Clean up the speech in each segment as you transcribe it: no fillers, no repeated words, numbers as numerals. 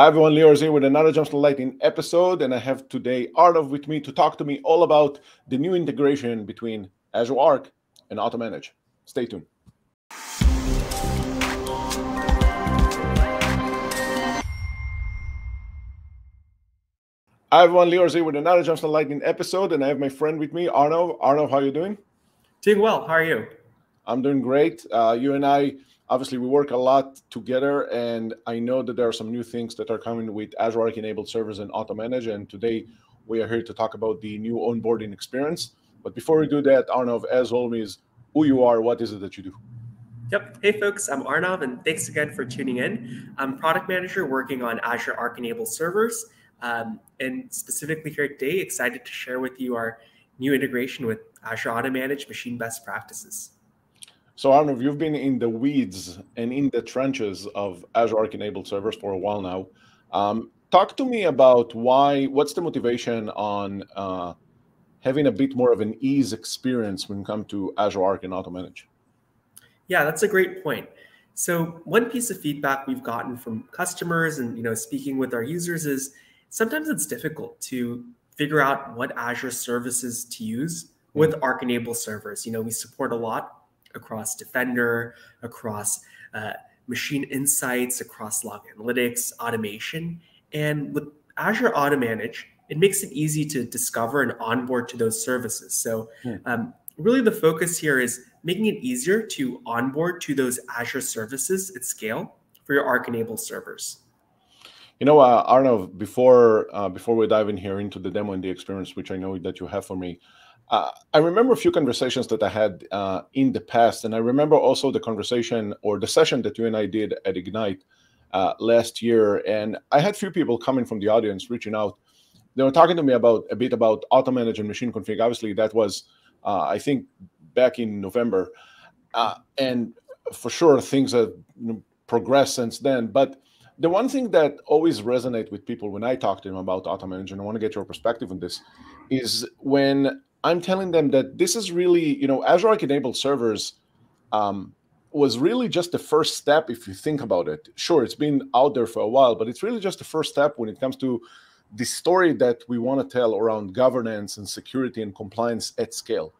Hi everyone, Lior is here with another Jumpstart Lightning episode, and I have today Arnav with me to talk to me all about the new integration between Azure Arc and Automanage. Stay tuned. Hi everyone, Lior is here with another Jumpstart Lightning episode, and I have my friend with me, Arnav. Arnav, how are you doing? Doing well. How are you? I'm doing great. You and I, obviously, we work a lot together, and I know that there are some new things that are coming with Azure Arc-enabled servers and Automanage, and today we are here to talk about the new onboarding experience. But before we do that, Arnav, as always, who you are, what is it that you do? Yep. Hey, folks, I'm Arnav, and thanks again for tuning in. I'm product manager working on Azure Arc-enabled servers, and specifically here today, excited to share with you our new integration with Azure Automanage machine best practices. So Arnav, you've been in the weeds and in the trenches of Azure Arc-enabled servers for a while now. Talk to me about what's the motivation on having a bit more of an ease experience when it comes to Azure Arc and Automanage? Yeah, that's a great point. So one piece of feedback we've gotten from customers and speaking with our users is sometimes it's difficult to figure out what Azure services to use with Arc-enabled servers. We support a lot across Defender, across Machine Insights, across Log Analytics, Automation. And with Azure Automanage, it makes it easy to discover and onboard to those services. So really the focus here is making it easier to onboard to those Azure services at scale for your Arc-enabled servers. Arnav, before we dive in here into the demo and the experience, which I know that you have for me, I remember a few conversations that I had in the past, and I remember also the conversation or the session that you and I did at Ignite last year. And I had a few people coming from the audience reaching out. They were talking to me about Automanage and machine config. Obviously, that was I think back in November, and for sure things have progressed since then. But the one thing that always resonates with people when I talk to them about Automanage, and I want to get your perspective on this, is when I'm telling them that this is really, Azure Arc-enabled servers was really just the first step if you think about it. Sure, it's been out there for a while, but it's really just the first step when it comes to the story that we want to tell around governance and security and compliance at scale.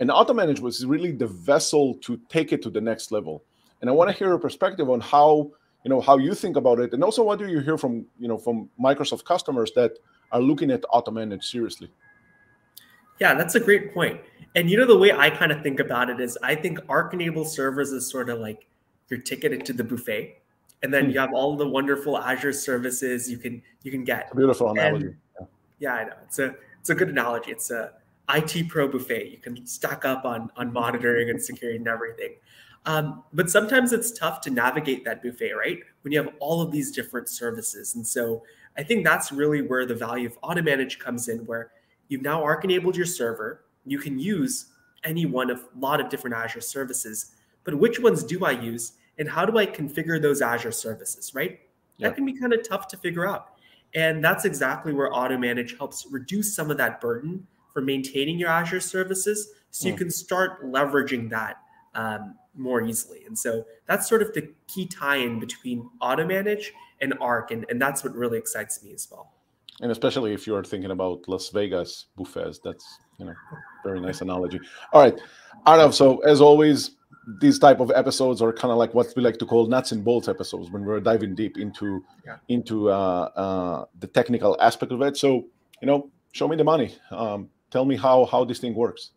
And Automanage was really the vessel to take it to the next level. And I want to hear your perspective on how you think about it, and also what do you hear from, from Microsoft customers that are looking at Automanage seriously? Yeah, that's a great point. And the way I kind of think about it is I think Arc-enabled servers is sort of like your ticket into the buffet. And then you have all the wonderful Azure services you can get. Beautiful analogy. And, yeah, I know. It's a good analogy. It's a IT pro buffet. You can stack up on monitoring and security and everything. But sometimes it's tough to navigate that buffet, right? When you have all of these different services. And so I think that's really where the value of Automanage comes in, where you've now Arc-enabled your server. You can use any one of a lot of different Azure services, but which ones do I use and how do I configure those Azure services, right? Yep. That can be kind of tough to figure out. And that's exactly where Automanage helps reduce some of that burden for maintaining your Azure services so you can start leveraging that more easily. And so that's sort of the key tie-in between Automanage and Arc, and that's what really excites me as well. And especially if you are thinking about Las Vegas buffets, that's very nice analogy. All right, Arnav, so as always, these type of episodes are kind of like what we like to call nuts and bolts episodes when we're diving deep into the technical aspect of it. So, show me the money. Tell me how this thing works.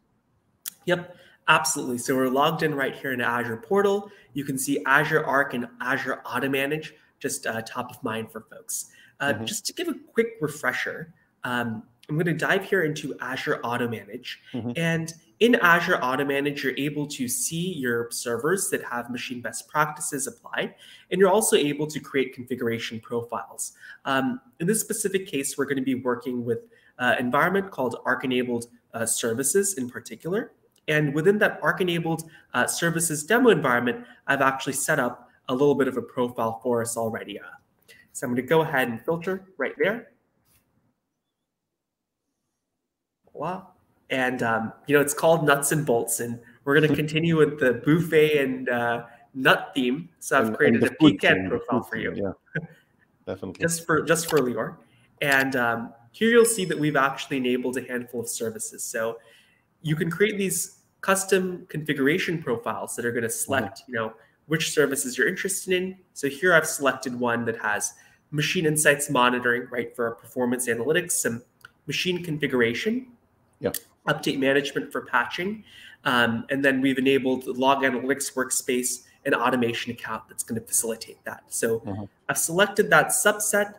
Yep, absolutely. So we're logged in right here in the Azure portal. You can see Azure Arc and Azure Automanage just top of mind for folks. Just to give a quick refresher, I'm going to dive here into Azure Automanage. And in Azure Automanage, you're able to see your servers that have machine best practices applied, and you're also able to create configuration profiles. In this specific case, we're going to be working with an environment called Arc-enabled services in particular. And within that Arc-enabled services demo environment, I've actually set up a little bit of a profile for us already. So I'm going to go ahead and filter right there. Wow. And, it's called Nuts and Bolts. And we're going to continue with the buffet and nut theme. So I've created a pecan profile for you. Yeah. definitely. Just for Lior. And here you'll see that we've actually enabled a handful of services. So you can create these custom configuration profiles that are going to select, you know, which services you're interested in. So here I've selected one that has machine insights monitoring, right, for performance analytics, some machine configuration, update management for patching. And then we've enabled the Log Analytics workspace and automation account that's going to facilitate that. So I've selected that subset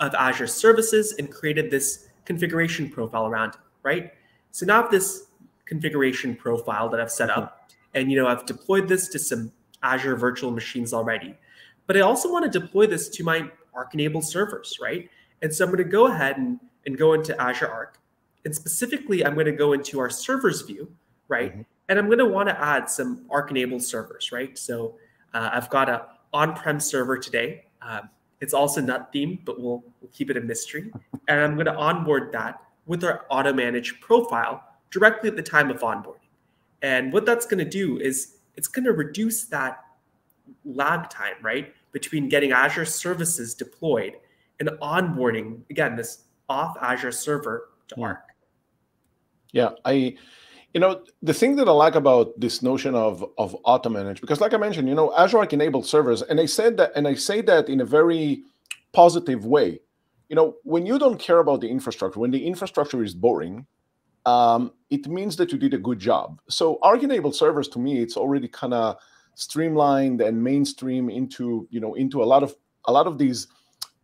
of Azure services and created this configuration profile around it, right? So now I have this configuration profile that I've set up, and you know, I've deployed this to some Azure virtual machines already, but I also want to deploy this to my Arc-enabled servers, right? And so I'm going to go ahead and go into Azure Arc, and specifically, I'm going to go into our servers view, right? And I'm going to want to add some Arc-enabled servers, right? So I've got a on-prem server today. It's also not themed, but we'll keep it a mystery. And I'm going to onboard that with our Automanage profile directly at the time of onboarding. And what that's going to do is it's going to reduce that lag time, right, between getting Azure services deployed and onboarding, again, this off Azure server to Arc. Yeah, you know, the thing that I like about this notion of Automanage, because like I mentioned, you know, Azure Arc enabled servers, and I said that, and I say that in a very positive way. You know, when you don't care about the infrastructure, when the infrastructure is boring, it means that you did a good job. So Arc-enabled servers, to me, it's already kind of streamlined and mainstream into, you know, into a lot of these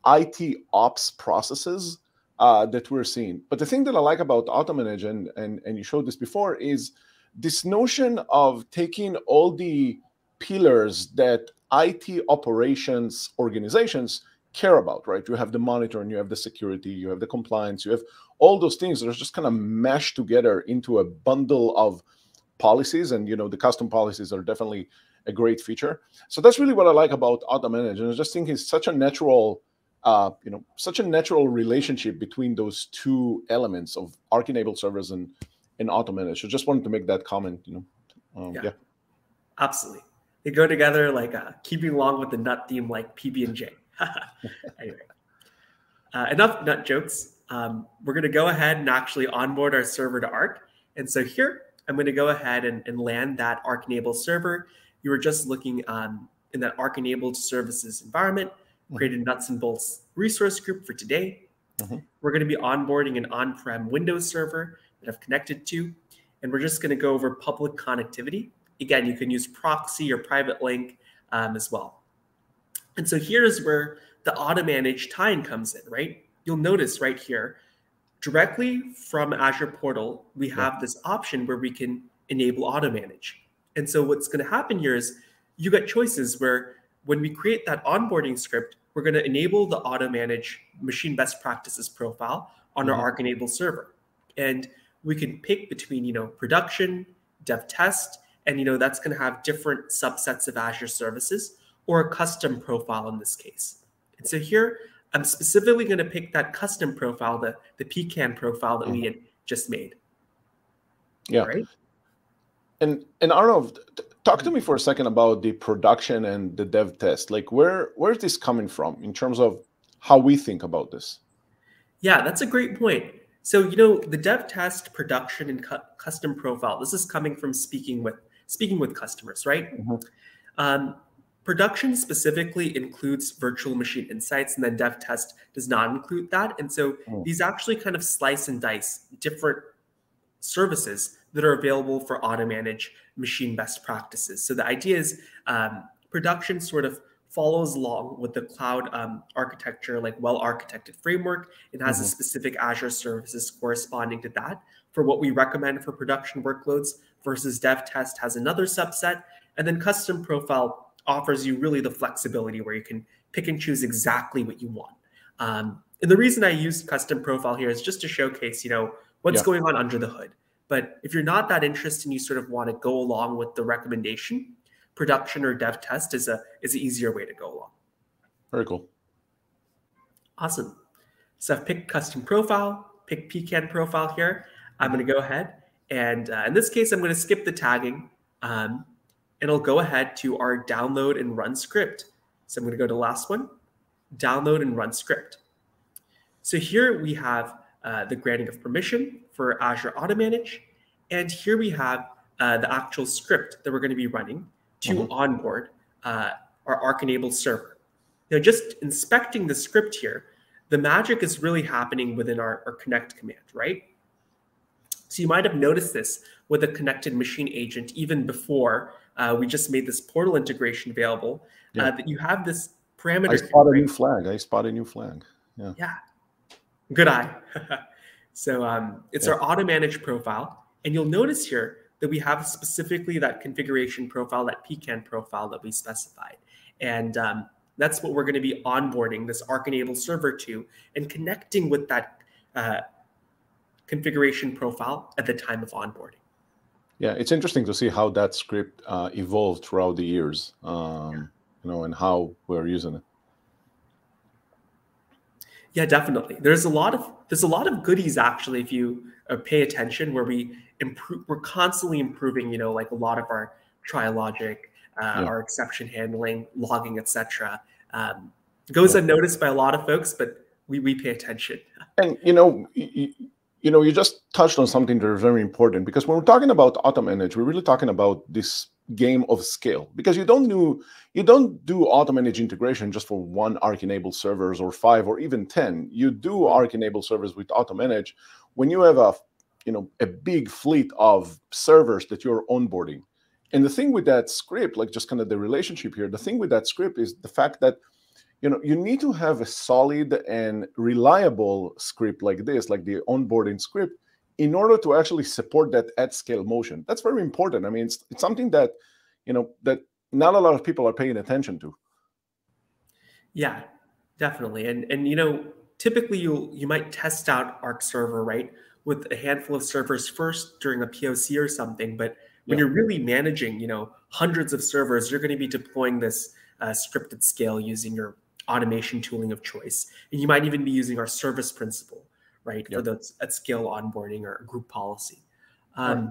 IT ops processes that we're seeing. But the thing that I like about Automanage, and you showed this before, is this notion of taking all the pillars that IT operations organizations care about, right? You have the monitoring, you have the security, you have the compliance, you have all those things that are just kind of mashed together into a bundle of policies. And, you know, the custom policies are definitely a great feature. So that's really what I like about Automanage. And I just think it's such a natural, you know, such a natural relationship between those two elements of Arc-enabled servers and Automanage. So just wanted to make that comment, you know. Yeah, absolutely. They go together like keeping along with the nut theme, like PB&J. Anyway, enough nut jokes. We're going to go ahead and actually onboard our server to Arc. And so here, I'm going to go ahead and land that Arc-enabled server. You were just looking in that Arc-enabled services environment, created nuts and bolts resource group for today. We're going to be onboarding an on-prem Windows server that I've connected to. And we're just going to go over public connectivity. Again, you can use proxy or private link as well. And so here's where the Automanage tie-in comes in, right? You'll notice right here, directly from Azure Portal, we have this option where we can enable Automanage. And so what's going to happen here is you get choices where when we create that onboarding script, we're going to enable the Automanage machine best practices profile on our Arc-enabled server. And we can pick between, you know, production, dev test, and, you know, that's going to have different subsets of Azure services, or a custom profile in this case. And so here, I'm specifically going to pick that custom profile, the PCAN profile that we had just made. Yeah. Right? And Arnav, talk to me for a second about the production and the dev test. Like, where's this coming from in terms of how we think about this? Yeah, that's a great point. So, you know, the dev test, production, and custom profile, this is coming from speaking with customers, right? Production specifically includes virtual machine insights, and then dev test does not include that. And so these actually kind of slice and dice different services that are available for Automanage machine best practices. So the idea is production sort of follows along with the cloud architecture, like well-architected framework. It has a specific Azure services corresponding to that for what we recommend for production workloads, versus dev test has another subset. And then custom profile offers you really the flexibility where you can pick and choose exactly what you want. And the reason I used custom profile here is just to showcase, you know, what's going on under the hood. But if you're not that interested and you sort of want to go along with the recommendation, production or dev test is an easier way to go along. Very cool. Awesome. So I've picked custom profile, picked PCAN profile here. I'm going to go ahead and in this case, I'm going to skip the tagging. And I'll go ahead to our download and run script. So I'm going to go to the last one. download and run script. So here we have the granting of permission for Azure Automanage. And here we have the actual script that we're going to be running to onboard our Arc-enabled server. Now, just inspecting the script here, the magic is really happening within our connect command, right? So you might have noticed this with a connected machine agent even before we just made this portal integration available, that you have this parameter. I spot a new flag. Yeah. Good eye. So it's our Automanage profile. And you'll notice here that we have specifically that configuration profile, that PCAN profile that we specified. And that's what we're going to be onboarding this Arc-enabled server to and connecting with that configuration profile at the time of onboarding. Yeah, it's interesting to see how that script evolved throughout the years, you know, and how we're using it. Yeah, definitely. There's a lot of goodies actually if you pay attention, where we improve. We're constantly improving, you know, like a lot of our try logic, our exception handling, logging, etc. Goes unnoticed by a lot of folks, but we pay attention. And you know, you just touched on something that is very important, because when we're talking about Automanage, we're really talking about this game of scale, because you don't do Automanage integration just for one Arc-enabled servers or 5 or even 10. You do Arc-enabled servers with Automanage when you have a big fleet of servers that you're onboarding. And the thing with that script, like just kind of the relationship here, the thing with that script is the fact that you need to have a solid and reliable script like this, like the onboarding script, in order to actually support that at scale motion. That's very important. I mean, it's something that, that not a lot of people are paying attention to. Yeah, definitely. And typically you might test out Arc server, right, with a handful of servers first during a POC or something. But when you're really managing, hundreds of servers, you're going to be deploying this scripted scale using your automation tooling of choice. And you might even be using our service principle, right, for those at scale onboarding or group policy.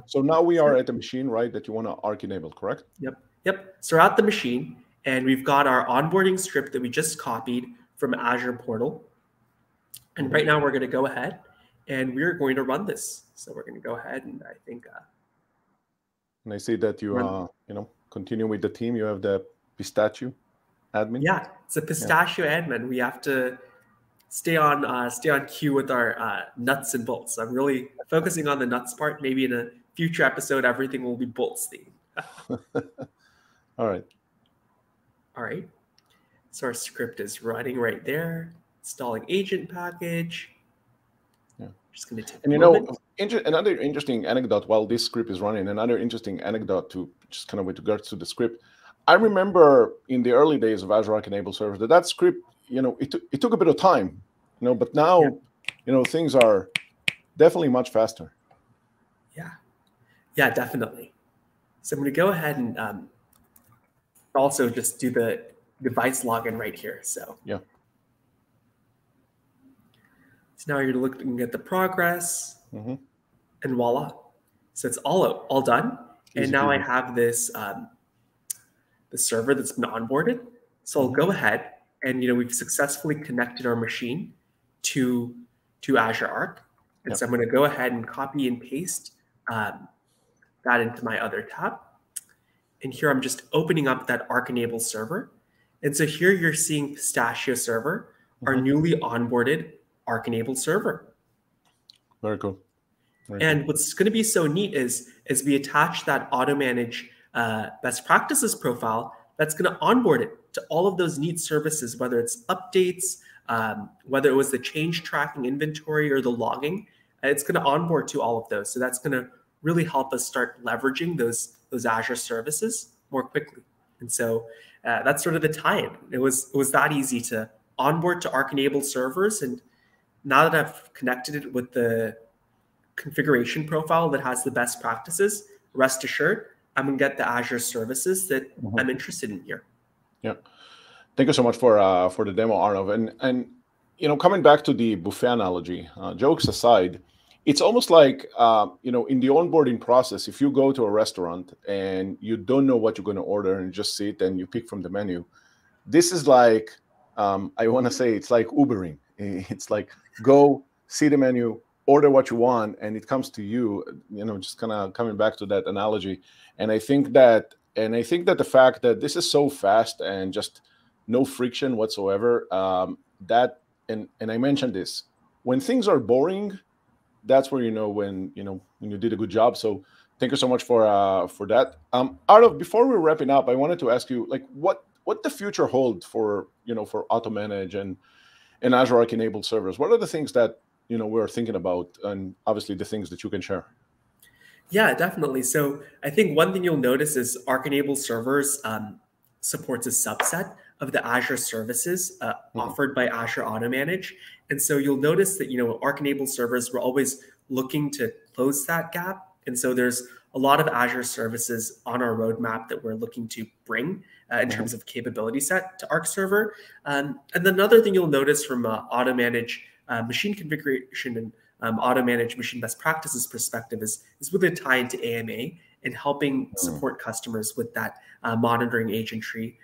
So now we are at the machine, right, that you want to Arc enable, correct? Yep. So we're at the machine, and we've got our onboarding script that we just copied from Azure portal. And right now we're going to go ahead and we're going to run this. So we're going to go ahead and I think. And I see that you are, continue with the team. You have the pistachio admin. Yeah, it's a pistachio admin. We have to stay on cue with our nuts and bolts. I'm really focusing on the nuts part. Maybe in a future episode, everything will be bolts themed. All right. So our script is running right there. Installing agent package. Just going to take a moment. Another interesting anecdote while this script is running. Another interesting anecdote to just kind of with regards to the script. I remember in the early days of Azure Arc Enabled Servers that script, it took a bit of time, but now, things are definitely much faster. Yeah, definitely. So I'm going to go ahead and also just do the device login right here. So So now you're looking at the progress, and voila. So it's all done. Easy and now I have this the server that's been onboarded. So I'll go ahead and, we've successfully connected our machine to Azure Arc. And so I'm going to go ahead and copy and paste that into my other tab. And here I'm just opening up that Arc-enabled server. And so here you're seeing Pistachio server, our newly onboarded Arc-enabled server. Very cool. And what's going to be so neat is we attach that Automanage best practices profile that's going to onboard it to all of those neat services, whether it's updates, whether it was the change tracking inventory or the logging. It's going to onboard to all of those. So that's going to really help us start leveraging those Azure services more quickly. And so that's sort of the tie-in. It was that easy to onboard to Arc-enabled servers. And now that I've connected it with the configuration profile that has the best practices, rest assured, I'm going to get the Azure services that I'm interested in here. Yeah, thank you so much for the demo, Arnav. And coming back to the buffet analogy, jokes aside, it's almost like in the onboarding process, if you go to a restaurant and you don't know what you're going to order and just sit and you pick from the menu, this is like I want to say it's like Ubering. It's like go see the menu, order what you want, and it comes to you. You know, just kind of coming back to that analogy. And I think that, the fact that this is so fast and just no friction whatsoever, that, and I mentioned this, when things are boring, that's where you know when you did a good job. So thank you so much for that. Arnav, before we're wrapping up, I wanted to ask you, like, what the future holds for for Automanage and Azure Arc enabled servers. What are the things that we're thinking about, and obviously the things that you can share? Yeah, definitely. So I think one thing you'll notice is Arc enabled servers supports a subset of the Azure services offered by Azure Automanage. And so you'll notice that, Arc-enabled servers, we're always looking to close that gap. And so there's a lot of Azure services on our roadmap that we're looking to bring in terms of capability set to Arc Server. And then another thing you'll notice from Automanage machine configuration and Automanage machine best practices perspective is really tied to AMA and helping support customers with that monitoring agent tree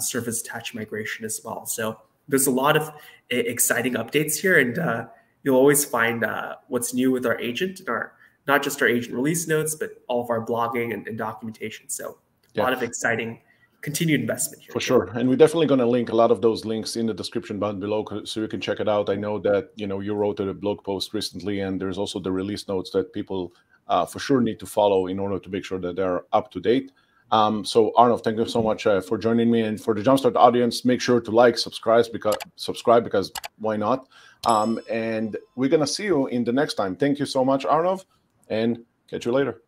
service attached migration as well. So there's a lot of exciting updates here, and you'll always find what's new with our agent and our, not just our agent release notes, but all of our blogging and documentation. So a lot of exciting continued investment here. For sure. And we're definitely going to link a lot of those links in the description button below so you can check it out. I know that, you wrote a blog post recently, and there's also the release notes that people for sure need to follow in order to make sure that they're up to date. So Arnav, thank you so much for joining me, and for the Jumpstart audience, make sure to like, subscribe because why not? And we're gonna see you in the next time. Thank you so much, Arnav, and catch you later.